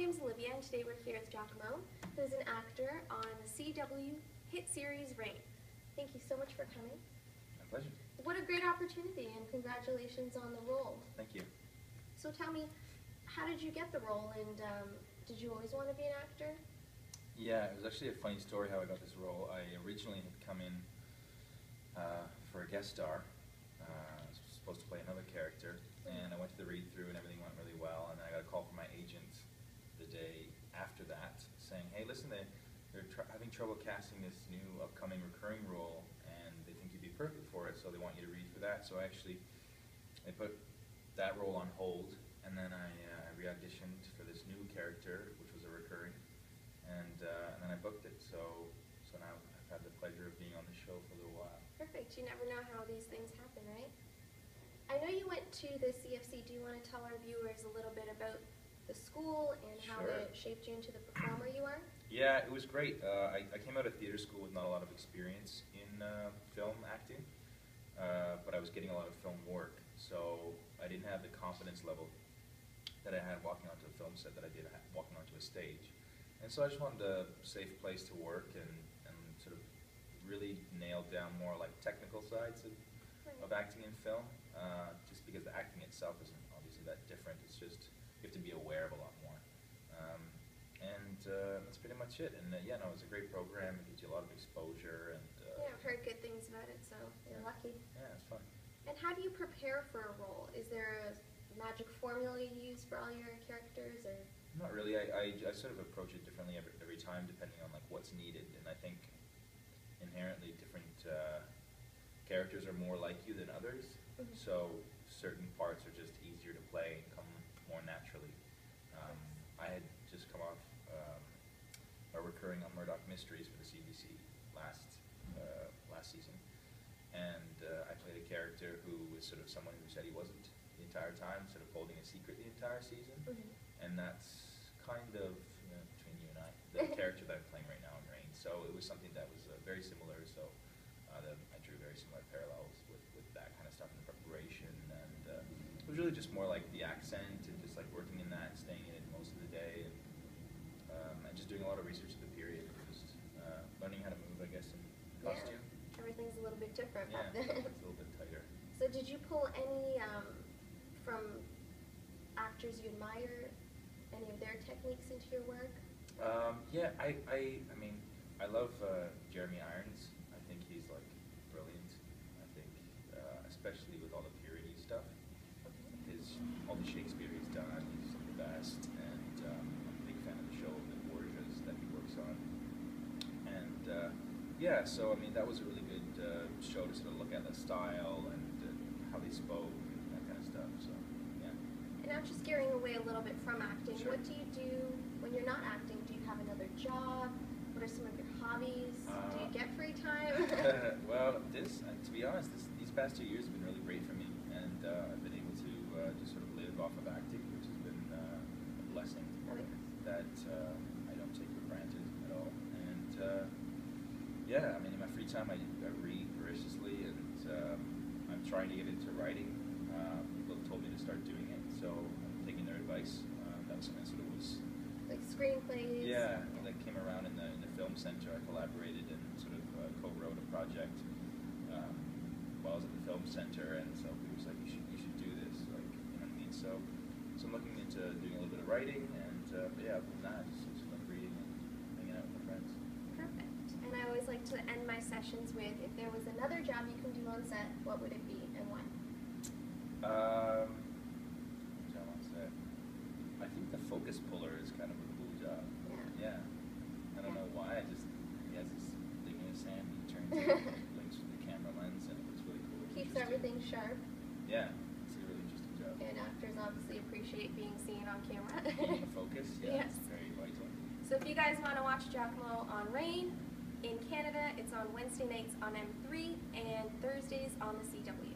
name's Olivia, and today we're here with Giacomo, who's an actor on the CW hit series Reign. Thank you so much for coming. My pleasure. What a great opportunity, and congratulations on the role. Thank you. So tell me, how did you get the role, and did you always want to be an actor? Yeah, it was actually a funny story how I got this role. I originally had come in for a guest star. I was supposed to play another character, and I went to the read-through and everything went really well, and then I got a call from my agent the day after that saying, hey, listen, they're having trouble casting this new upcoming recurring role, and they think you'd be perfect for it, so they want you to read for that. So they put that role on hold, and then I re-auditioned for this new character, which was a recurring, and then I booked it. So now I've had the pleasure of being on the show for a little while. Perfect. You never know how these things happen, right? I know you went to the CFC. Do you want to tell our viewers a little bit about the school and how it shaped you into the performer you are? Yeah, it was great. I came out of theater school with not a lot of experience in film acting, but I was getting a lot of film work, so I didn't have the confidence level that I had walking onto a film set that I did walking onto a stage. And so I just wanted a safe place to work and sort of really nailed down more like technical sides of acting in film, just because the acting itself isn't obviously that different. It's just you have to be aware of a lot more. That's pretty much it. And yeah, no, it was a great program. It gives you a lot of exposure. And yeah, I've heard good things about it, so you're lucky. Yeah, it's fun. And how do you prepare for a role? Is there a magic formula you use for all your characters? Or? Not really. I sort of approach it differently every time, depending on like what's needed. And I think inherently different characters are more like you than others, so certain parts are just easier to play and come more naturally. I had just come off a recurring on Murdoch Mysteries for the CBC last season, and I played a character who was sort of someone who said he wasn't the entire time, sort of holding a secret the entire season, and that's kind of, you know, between you and I, the character that I'm playing right now in Reign. So it was something that was very similar, so I drew very similar parallels with that kind of stuff in the preparation, and it was really just more like the accent and just like working in that and staying in it most of the day, and just doing a lot of research of the period, just learning how to move, I guess, in costume. Yeah, everything's a little bit different back then. It's a little bit tighter. So did you pull any from actors you admire, any of their techniques into your work? Yeah, I mean, I love Jeremy Irons. I think he's like brilliant. I think, especially with all the purity stuff, all the Shakespeare he's done, he's the best. And I'm a big fan of the show, the Borgias, that he works on. And yeah, so I mean, that was a really good show to sort of look at the style and how they spoke and that kind of stuff. So. And I'm just gearing away a little bit from acting. Sure. What do you do when you're not acting? Do you have another job? What are some of your hobbies? Do you get free time? Well, to be honest, these past 2 years have been really great for me, and I've been able to just sort of live off of acting, which has been a blessing that I don't take for granted at all. And yeah, I mean, in my free time, I read voraciously, and I'm trying to get into writing. People have told me to start doing it, so I'm taking their advice. That was something that sort of was like screenplays. Yeah, that came around in the film center. I collaborated and sort of co-wrote a project while I was at the film center, and so people was like, you should do this, like, you know what I mean. So I'm looking into doing a little bit of writing, and but yeah, other than that, just love reading and hanging out with my friends. Perfect. And I always like to end my sessions with, if there was another job you can do on set, what would it be and why? I think the focus puller is kind of a cool job. Yeah. I don't know why. He has this thing in his hand and he turns it, links with the camera lens, and it looks really cool. Keeps everything sharp. Yeah, it's a really interesting job. And actors obviously appreciate being seen on camera. Being focused, yes. It's very vital. So if you guys want to watch Giacomo on Reign in Canada, it's on Wednesday nights on M3 and Thursdays on the CW.